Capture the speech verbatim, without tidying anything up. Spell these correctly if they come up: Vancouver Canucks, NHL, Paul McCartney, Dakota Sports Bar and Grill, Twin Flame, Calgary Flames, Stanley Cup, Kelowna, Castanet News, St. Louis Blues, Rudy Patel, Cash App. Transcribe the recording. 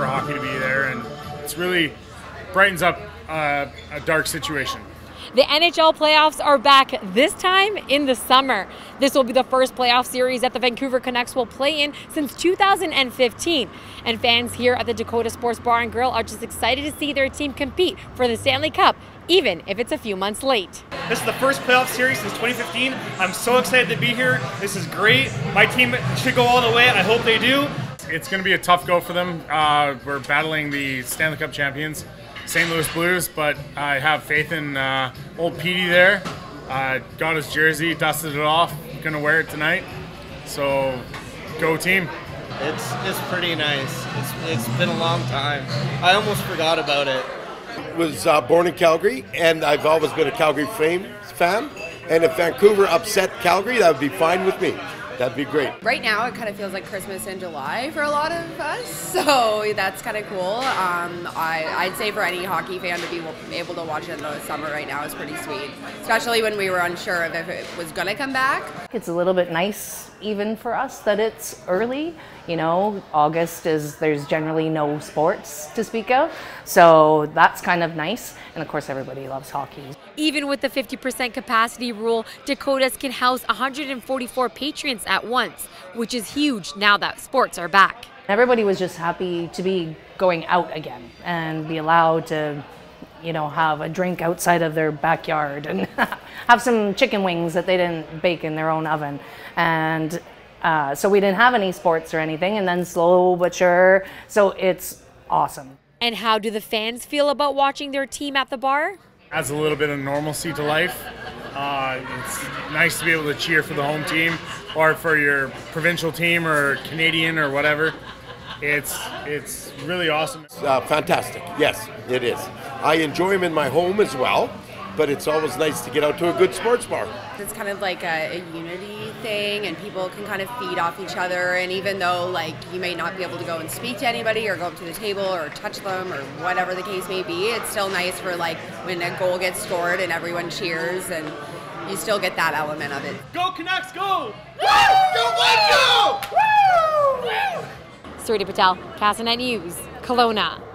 for hockey to be there, and it's really brightens up uh, a dark situation. The N H L playoffs are back, this time in the summer. This will be the first playoff series that the Vancouver Canucks will play in since two thousand fifteen. And fans here at the Dakota Sports Bar and Grill are just excited to see their team compete for the Stanley Cup, even if it's a few months late. This is the first playoff series since twenty fifteen. I'm so excited to be here. This is great. My team should go all the way. I hope they do. It's going to be a tough go for them. Uh, we're battling the Stanley Cup champions, Saint Louis Blues, but I have faith in uh, old Petey there. Uh, got his jersey, dusted it off, gonna wear it tonight. So, go team. It's it's pretty nice. It's, it's been a long time. I almost forgot about it. I was uh, born in Calgary, and I've always been a Calgary Flames fan. And if Vancouver upset Calgary, that would be fine with me. That'd be great. Right now, it kind of feels like Christmas in July for a lot of us, so that's kind of cool. Um, I, I'd say for any hockey fan to be able to watch it in the summer right now is pretty sweet, especially when we were unsure of if it was going to come back. It's a little bit nice even for us that it's early. You know, August is, there's generally no sports to speak of, so that's kind of nice. And of course, everybody loves hockey. Even with the fifty percent capacity rule, Dakotas can house one hundred forty-four patrons at once, which is huge now that sports are back. Everybody was just happy to be going out again and be allowed to, you know, have a drink outside of their backyard and have some chicken wings that they didn't bake in their own oven. And uh, so we didn't have any sports or anything, and then slow but sure, so it's awesome. And how do the fans feel about watching their team at the bar? Adds a little bit of normalcy to life. Uh, it's nice to be able to cheer for the home team or for your provincial team or Canadian or whatever. It's it's really awesome. Uh, fantastic. Yes, it is. I enjoy them in my home as well, but it's always nice to get out to a good sports bar. It's kind of like a, a unity thing, and people can kind of feed off each other, and even though like you may not be able to go and speak to anybody or go up to the table or touch them or whatever the case may be, it's still nice for like when a goal gets scored and everyone cheers, and you still get that element of it. Go Canucks, go! Woo! Go Canucks, go! Woo! Woo! Rudy Patel, Castanet News, Kelowna.